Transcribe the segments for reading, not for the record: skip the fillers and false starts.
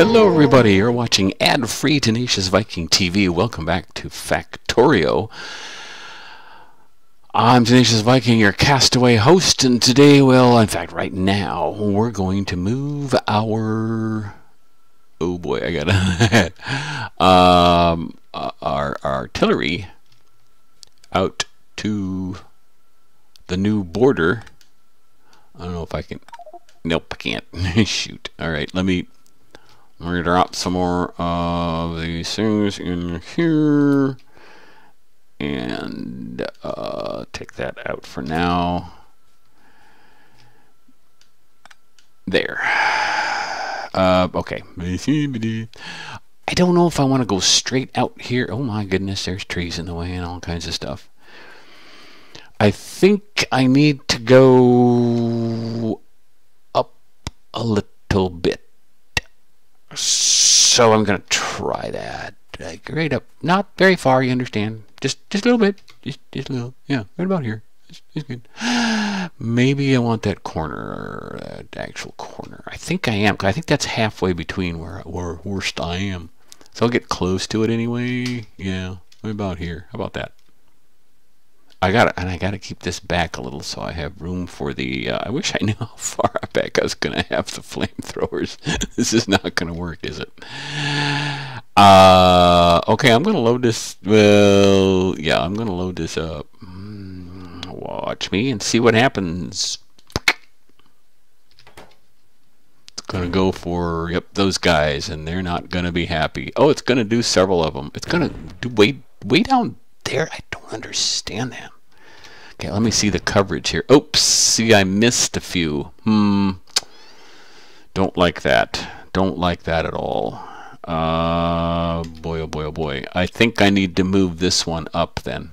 Hello everybody, you're watching ad-free Tenacious Viking TV. Welcome back to Factorio. I'm Tenacious Viking, your castaway host, and today, well, in fact, right now, we're going to move our... Oh boy, I gotta... our artillery out to the new border. I don't know if I can... Nope, I can't. Shoot. Alright, let me... We're going to drop some more of these things in here. And take that out for now. There. Okay. I don't know if I want to go straight out here. Oh my goodness, there's trees in the way and all kinds of stuff. I think I need to go up a little bit. So I'm gonna try that right up, not very far. You understand? Just a little bit, just a little. Yeah, right about here. It's good. Maybe I want that corner, that actual corner. I think I am. 'Cause I think that's halfway between where worst I am. So I'll get close to it anyway. Yeah, right about here. How about that? I gotta keep this back a little so I have room for the, I wish I knew how far back I was gonna have the flamethrowers. This is not gonna work, is it? Okay, I'm gonna load this, well, yeah, I'm gonna load this up. Watch me and see what happens. It's gonna go for, yep, those guys, and they're not gonna be happy. Oh, it's gonna do several of them. It's gonna do way down there. I don't understand that. Okay, let me see the coverage here. Oops, see, I missed a few. Don't like that. Don't like that at all. Boy, oh boy, oh boy. I think I need to move this one up then.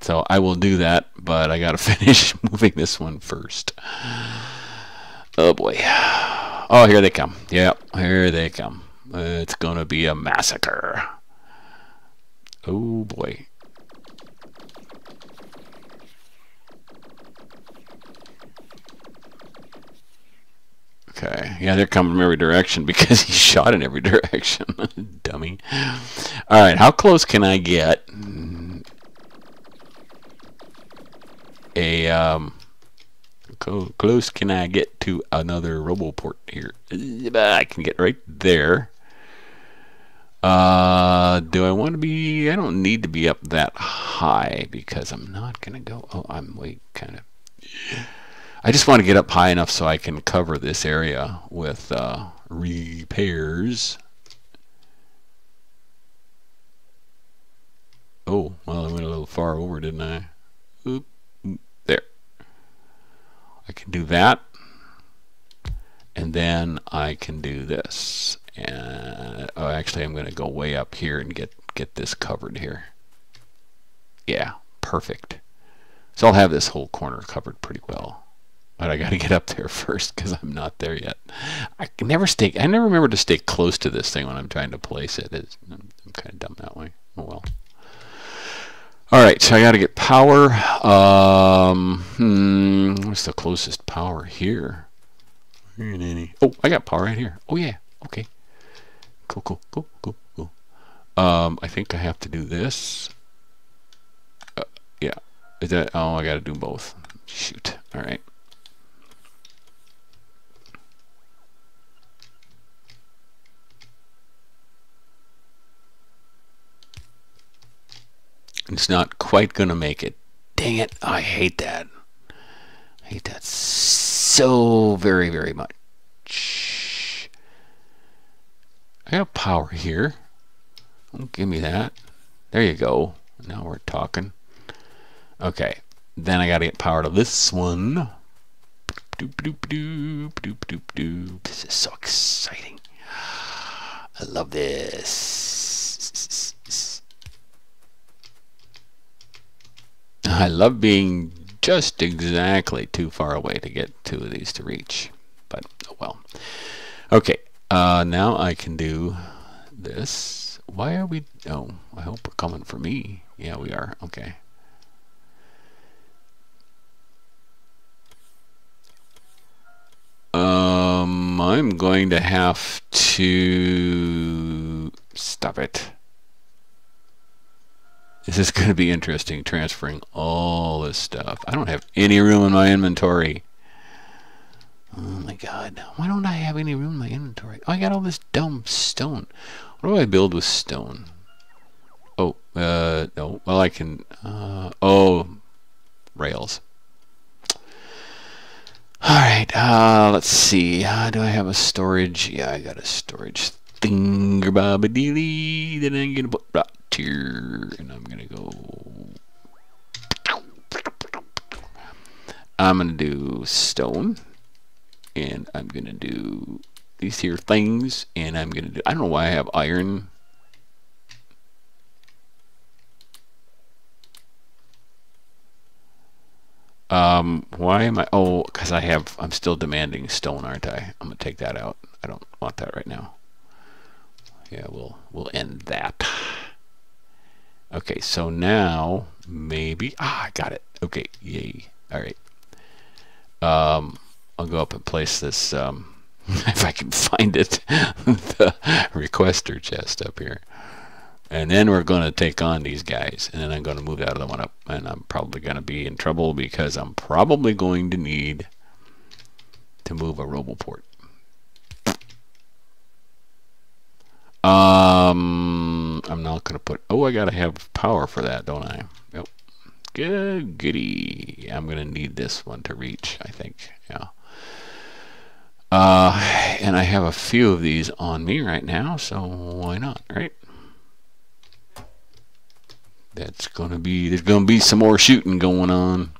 So I will do that, but I gotta finish moving this one first. Oh boy. Oh, here they come. Yep, here they come. It's gonna be a massacre. Oh boy. Okay. Yeah, they're coming from every direction because he shot in every direction. Dummy. All right, how close can I get a close can I get to another RoboPort here? I can get right there. Do I want to be? I don't need to be up that high because I'm not gonna go. Oh, I'm way kind of. I just want to get up high enough so I can cover this area with repairs. Oh, well, I went a little far over, didn't I? Oop, there. I can do that, and then I can do this. And oh, actually, I'm going to go way up here and get this covered here. Yeah, perfect. So I'll have this whole corner covered pretty well, but I got to get up there first because I'm not there yet. I can never stay. I never remember to stay close to this thing when I'm trying to place it. I'm kind of dumb that way. Oh well. All right, so I got to get power. What's the closest power here? Oh, I got power right here. Oh yeah. Okay. Cool, cool, cool, cool, cool. I think I have to do this. Yeah. Is that? Oh, I got to do both. Shoot. All right. It's not quite gonna make it. Dang it! I hate that. I hate that so very, very much. I have power here. Don't give me that. There you go. Now we're talking. Okay. Then I gotta get power to this one. Doop, doop, doop, doop, doop, doop. This is so exciting. I love this. I love being just exactly too far away to get two of these to reach. But, oh well. Okay. Now I can do this. Why are we... Oh, I hope we're coming for me. Yeah, we are. Okay. I'm going to have to... Stop it. This is going to be interesting, transferring all this stuff. I don't have any room in my inventory. Oh my god. Why don't I have any room in my inventory? Oh, I got all this dumb stone. What do I build with stone? Oh, no. Well, I can... rails. Alright, let's see. Do I have a storage? Yeah, I got a storage thing-a-bob-a-deely. Then I'm gonna put right here, and I'm gonna go... I'm gonna do stone, and I'm gonna do these here things, and I'm gonna do... I don't know why I have iron. Why am I? Oh, because I have. I'm still demanding stone, aren't I? I'm gonna take that out. I don't want that right now. Yeah, we'll end that. Okay, so now maybe. Ah, I got it. Okay, yay. All right. I'll go up and place this. If I can find it, the requester chest up here. And then we're going to take on these guys, and then I'm going to move that other one up, and I'm probably going to be in trouble because I'm probably going to need to move a RoboPort. I'm not going to put... Oh, I got to have power for that, don't I? Yep. Good goody. I'm going to need this one to reach, I think. Yeah. And I have a few of these on me right now, so why not, right? That's gonna be, there's gonna be some more shooting going on.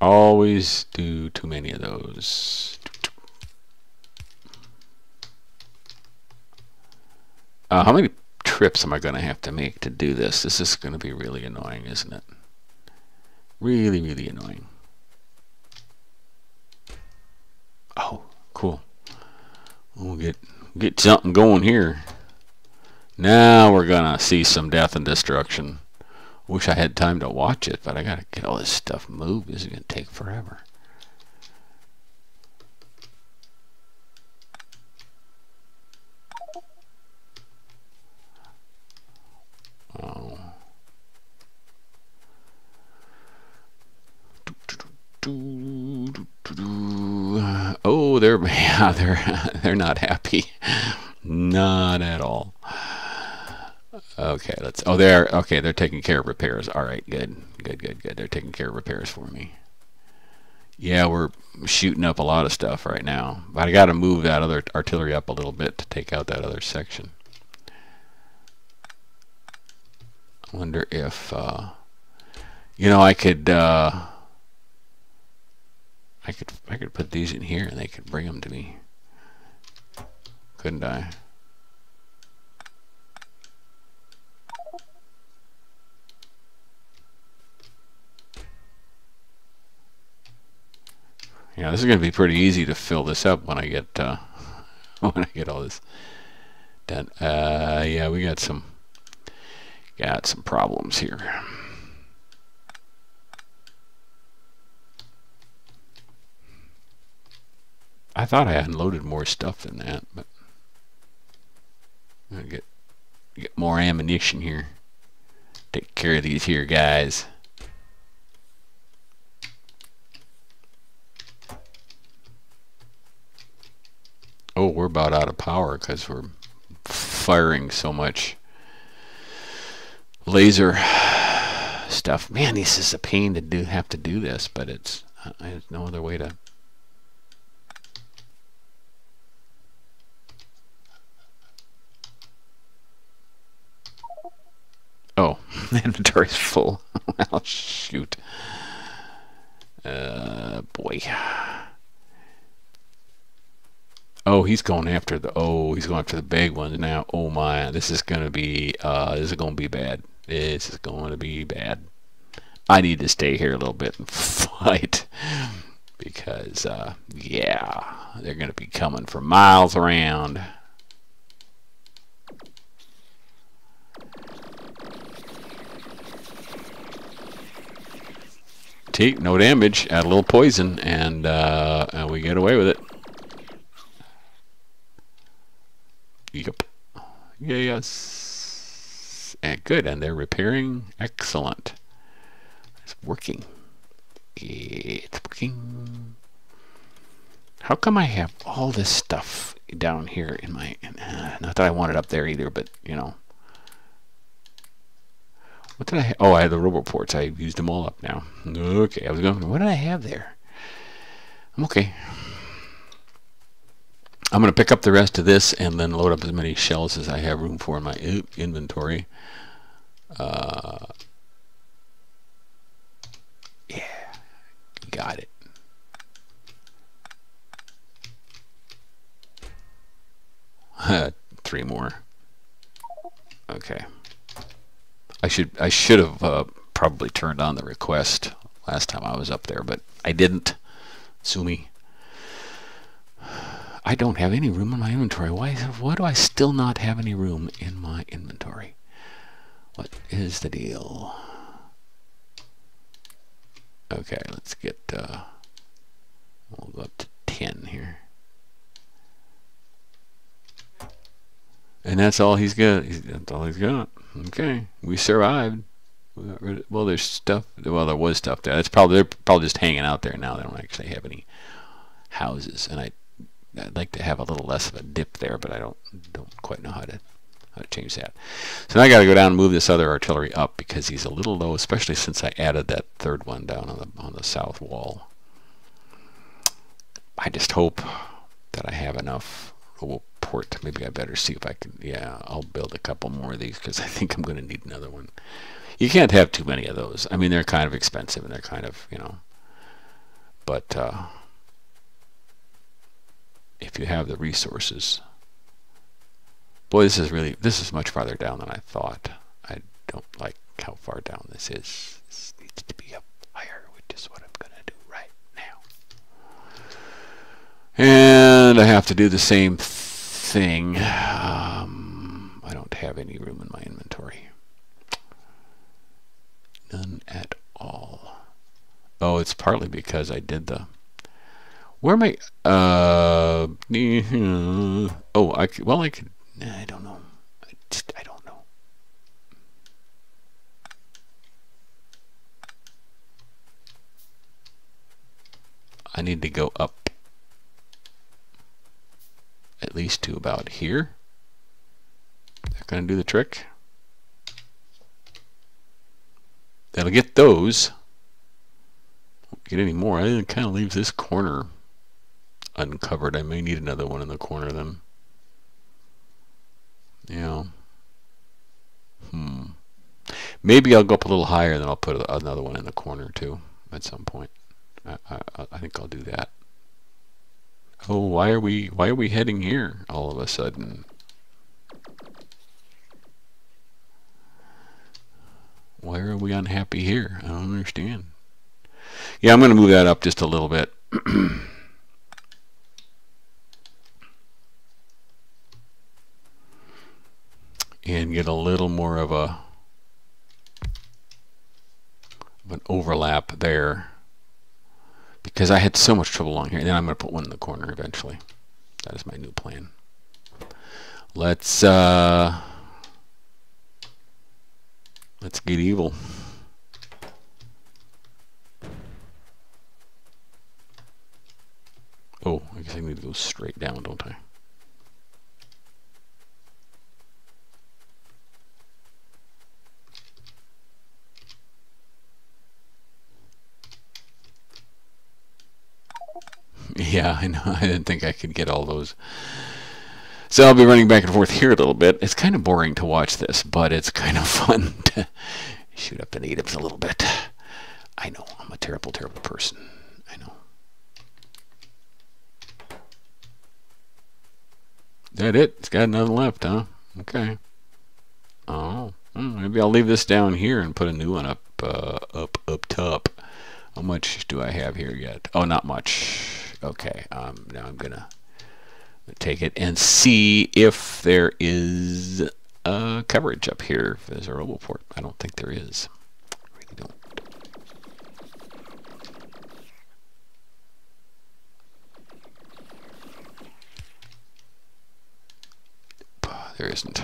Always do too many of those. How many trips am I gonna have to make to do this? This is gonna be really annoying, isn't it? Really, really annoying. Oh, cool. We'll get something going here. Now we're gonna see some death and destruction. Wish I had time to watch it, but I gotta get all this stuff moved. This is gonna take forever. Oh. Oh, they're not happy, not at all. Okay, let's. Oh, they're okay. They're taking care of repairs. All right, good, good, good, good. They're taking care of repairs for me. Yeah, we're shooting up a lot of stuff right now, but I got to move that other artillery up a little bit to take out that other section. I wonder if, you know, I could put these in here and they could bring them to me. Couldn't I? Yeah, this is going to be pretty easy to fill this up when I get when I get all this done. Yeah, we got some problems here. I thought I had unloaded more stuff than that, but I'm gonna get more ammunition here. Take care of these here guys. Oh, we're about out of power because we're firing so much laser stuff. Man, this is a pain to do. Have to do this, but it's there's no other way to. Oh, the inventory's full. Well, shoot. Boy. Oh, he's going after the. Oh, he's going after the big ones now. Oh my, this is gonna be. This is gonna be bad. This is gonna be bad. I need to stay here a little bit and fight because, yeah, they're gonna be coming for miles around. Take no damage, add a little poison, and we get away with it. Yep. Yes. And good, and they're repairing. Excellent. It's working. It's working. How come I have all this stuff down here in my... not that I want it up there either, but, you know. What did I have? Oh, I had the RoboPorts. I used them all up now. Okay, I was going, what did I have there? I'm okay. I'm going to pick up the rest of this and then load up as many shells as I have room for in my inventory. Yeah, got it. Three more. Okay. I should have probably turned on the request last time I was up there, but I didn't. Sue me. I don't have any room in my inventory. Why do I still not have any room in my inventory? What is the deal? Okay, let's get we'll go up to 10 here. And that's all he's got. That's all he's got. Okay, we survived. We got rid of, well, there's stuff. Well, there was stuff there. That's probably they're probably just hanging out there now. They don't actually have any houses, and I'd like to have a little less of a dip there, but I don't quite know how to change that. So now I got to go down and move this other artillery up because he's a little low, especially since I added that third one down on the south wall. I just hope that I have enough. Port. Maybe I better see if I can. Yeah, I'll build a couple more of these because I think I'm going to need another one. You can't have too many of those. I mean, they're kind of expensive and they're kind of, you know. But if you have the resources, boy, this is really much farther down than I thought. I don't like how far down this is. This needs to be up higher, which is what I'm going to do right now. And I have to do the same thing. I don't have any room in my inventory. None at all. Oh, it's partly because I did the... Where am I... oh, I could... Well, I could... I don't know. I don't know. I need to go up. At least to about here. They're going to do the trick. That'll get those. Won't get any more. It kind of leaves this corner uncovered. I may need another one in the corner then. Yeah. Maybe I'll go up a little higher and then I'll put another one in the corner too at some point. I think I'll do that. Oh, why are we heading here all of a sudden? Why are we unhappy here? I don't understand. Yeah, I'm going to move that up just a little bit. And get a little more of an overlap there. Because I had so much trouble along here. And then I'm going to put one in the corner eventually. That is my new plan. Let's get evil. Oh, I guess I need to go straight down, don't I? Yeah, I know. I didn't think I could get all those. So I'll be running back and forth here a little bit. It's kind of boring to watch this, but it's kind of fun to shoot up and eat up a little bit. I know. I'm a terrible, terrible person. I know. That it? It's got nothing left, huh? Okay. Oh. Maybe I'll leave this down here and put a new one up, up top. How much do I have here yet? Oh, not much. Okay, now I'm gonna take it and see if there is coverage up here. If there's a RoboPort, I don't think there is. I really don't. there isn't.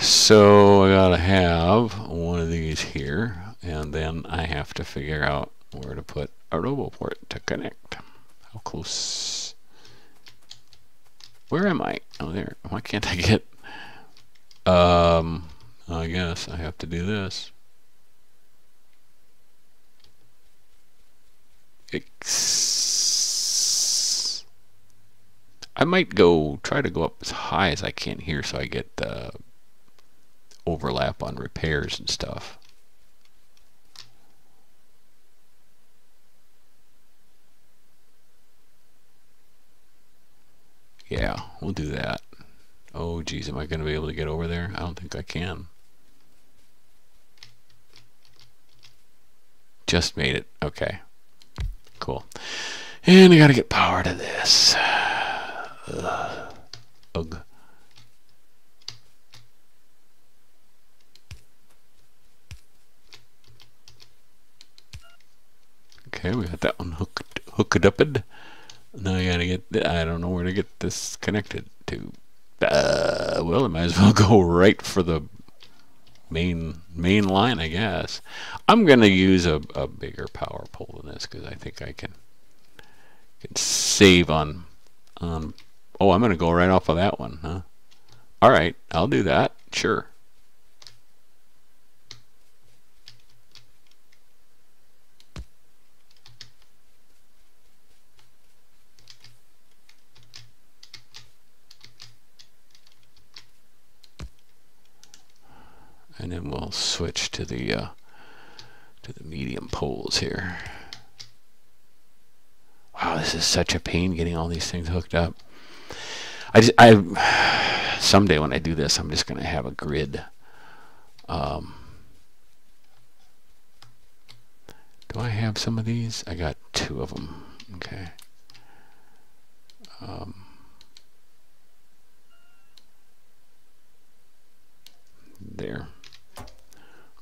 So I gotta have one of these here, and then I have to figure out where to put a RoboPort to connect. How close? Where am I? Oh, there. Why can't I get? I guess I have to do this. I might try to go up as high as I can here, so I get overlap on repairs and stuff. Yeah, we'll do that. Oh geez, am I going to be able to get over there? I don't think I can. Just made it. Okay. Cool. And I gotta get power to this. Ugh. Okay, we got that one hooked up. Now I gotta get, I don't know where to get this connected to. Well, I might as well go right for the main line, I guess. I'm gonna use a bigger power pole than this because I think I can save on oh, I'm gonna go right off of that one, huh? Alright, I'll do that, sure. And then we'll switch to the medium poles here. Wow, this is such a pain getting all these things hooked up. Someday when I do this, I'm just going to have a grid. Do I have some of these? I got two of them. Okay. There.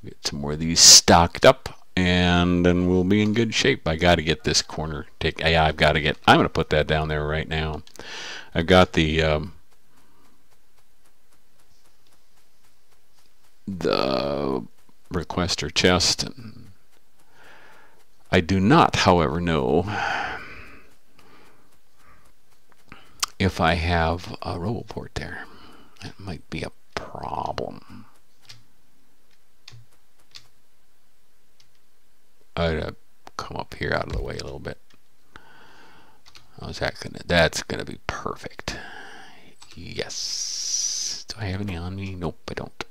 Get some more of these stocked up, and then we'll be in good shape. I got to get this corner taken. Yeah, I'm going to put that down there right now. I've got the requester chest. And I do not, however, know if I have a RoboPort there. That might be a problem. I'd come up here out of the way a little bit. How's that gonna? That's gonna be perfect. Yes. Do I have any on me? Nope, I don't.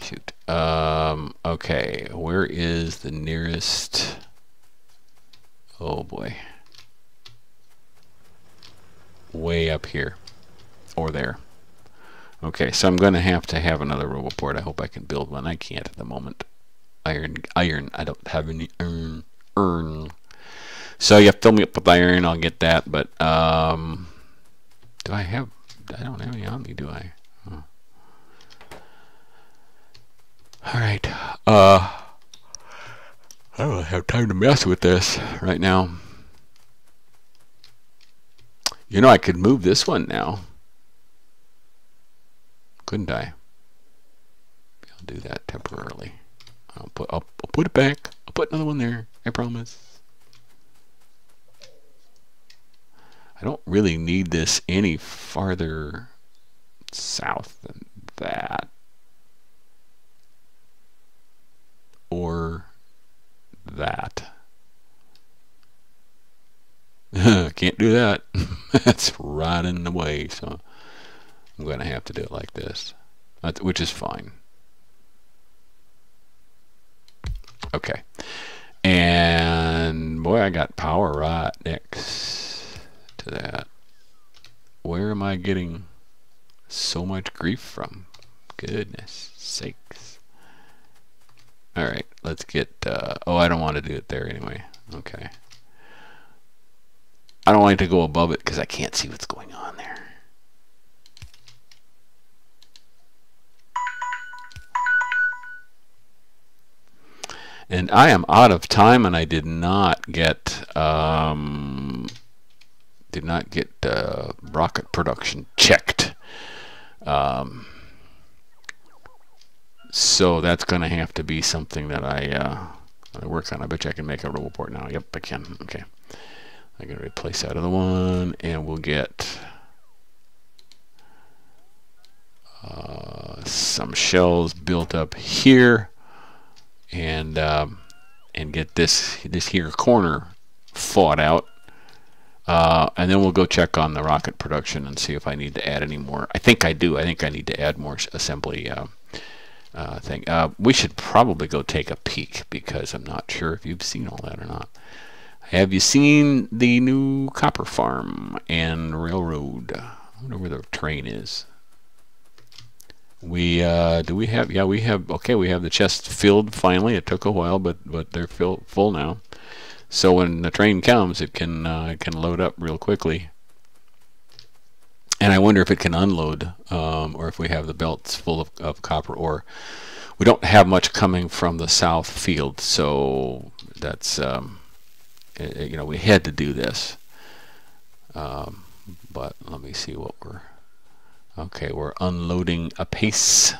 Shoot. Okay. Where is the nearest? Oh boy. Way up here, or there. Okay, so I'm gonna have to have another RoboPort. I hope I can build one. I can't at the moment. Iron, I don't have any iron. So you have to fill me up with iron, I'll get that, but, I don't have any on me, do I? Huh. Alright, I don't have time to mess with this right now. You know, I could move this one now. Couldn't I? I'll do that temporarily. I'll put it back. I'll put another one there. I promise. I don't really need this any farther south than that. Or that. Can't do that. That's right in the way. So I'm going to have to do it like this. Which is fine. Okay, and boy, I got power right next to that. Where am I getting so much grief from? Goodness sakes. All right, let's get, oh, I don't want to do it there anyway. Okay. I don't like to go above it because I can't see what's going on there. And I am out of time, and I did not get did not get rocket production checked. So that's going to have to be something that I work on. I bet you I can make a RoboPort now. Yep, I can. Okay. I'm going to replace that other one, and we'll get some shells built up here, and get this here corner fought out, and then we'll go check on the rocket production and see if I need to add any more. I think I do. I think I need to add more assembly thing. We should probably go take a peek, because I'm not sure if you've seen all that or not. Have you seen the new copper farm and railroad? I wonder where the train is. We do we have? Yeah, we have. Okay, we have the chest filled finally. It took a while, but they're full now. So when the train comes, it can load up real quickly. And I wonder if it can unload, or if we have the belts full of copper ore. We don't have much coming from the south field, so that's. You know, we had to do this, but let me see what we're. Okay, we're unloading apace.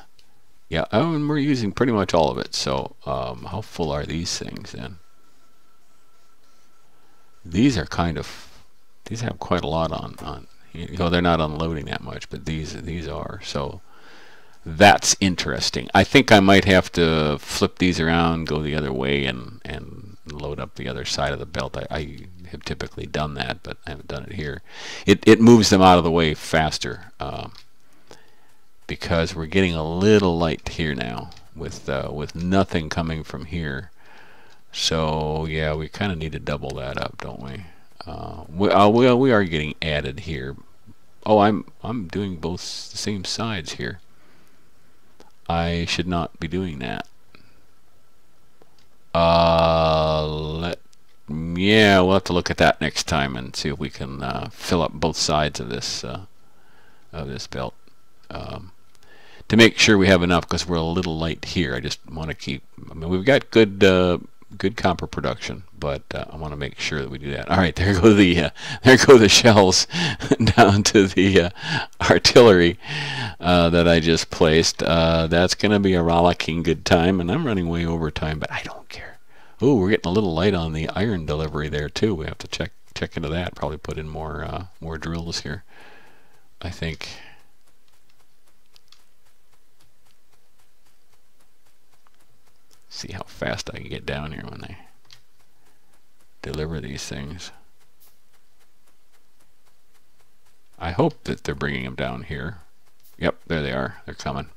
Yeah, and we're using pretty much all of it. So, how full are these things then? These are kind of. These have quite a lot on. You know, they're not unloading that much, but these are. So, that's interesting. I think I might have to flip these around, go the other way, and load up the other side of the belt. I have typically done that, but I haven't done it here. It moves them out of the way faster, because we're getting a little light here now with nothing coming from here. So yeah, we kind of need to double that up, don't we? We are getting added here. Oh, I'm doing both the same sides here. I should not be doing that. Yeah, we'll have to look at that next time and see if we can fill up both sides of this belt, to make sure we have enough, because we're a little light here. I just want to keep. I mean, we've got good good copper production, but I want to make sure that we do that. All right, there go the shells down to the artillery that I just placed. That's going to be a rollicking good time, and I'm running way over time, but I don't care. Ooh, we're getting a little light on the iron delivery there too. We have to check into that. Probably put in more more drills here, I think. See how fast I can get down here when they deliver these things. I hope that they're bringing them down here. Yep, there they are. They're coming.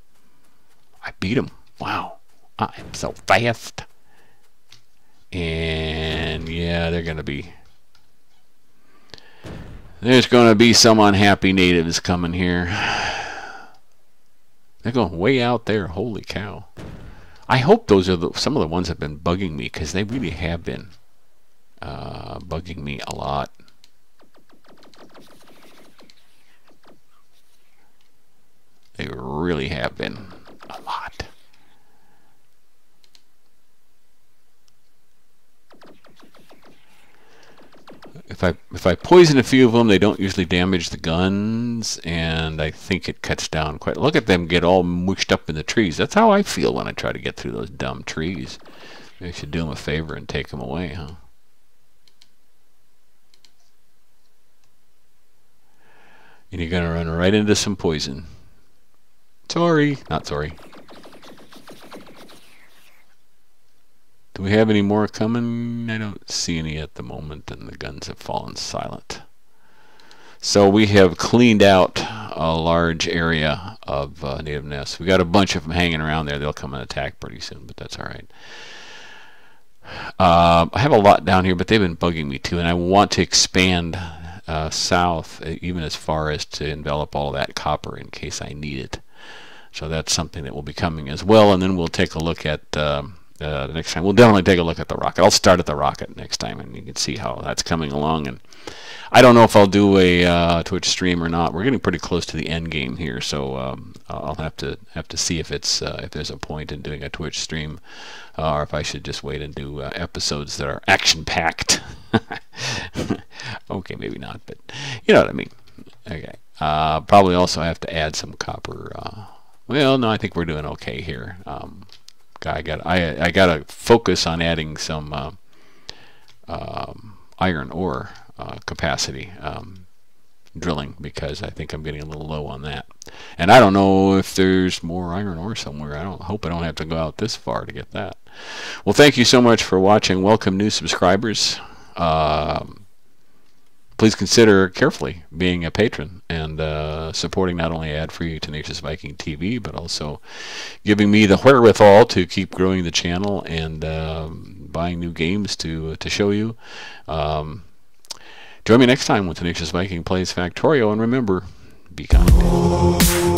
I beat them. Wow, I'm so fast. And yeah, they're gonna be. There's gonna be some unhappy natives coming here. They're going way out there. Holy cow! I hope those are some of the ones that have been bugging me, because they really have been bugging me a lot. They really have been a lot. If I poison a few of them, they don't usually damage the guns, and I think it cuts down quite. Look at them get all mushed up in the trees. That's how I feel when I try to get through those dumb trees. Maybe I should do them a favor and take them away, huh? And you're gonna run right into some poison. Sorry, not sorry. Do we have any more coming? I don't see any at the moment, and the guns have fallen silent. So we have cleaned out a large area of native nests. We got a bunch of them hanging around there. They'll come and attack pretty soon, but that's all right. I have a lot down here, but they've been bugging me too, and I want to expand south, even as far as to envelop all that copper in case I need it. So that's something that will be coming as well, and then we'll take a look at... the next time we'll definitely take a look at the rocket. I'll start at the rocket next time, and you can see how that's coming along. And I don't know if I'll do a Twitch stream or not. We're getting pretty close to the end game here, so I'll have to see if it's if there's a point in doing a Twitch stream, or if I should just wait and do episodes that are action packed. Okay. Okay, maybe not, but you know what I mean. Okay. Probably also have to add some copper. Well, no, I think we're doing okay here. I gotta focus on adding some iron ore capacity drilling, because I think I'm getting a little low on that. And I don't know if there's more iron ore somewhere. I don't hope I don't have to go out this far to get that. Well, thank you so much for watching. Welcome new subscribers. Please consider carefully being a patron and supporting not only ad-free Tenacious Viking TV, but also giving me the wherewithal to keep growing the channel and buying new games to show you. Join me next time when Tenacious Viking plays Factorio, and remember, be kind.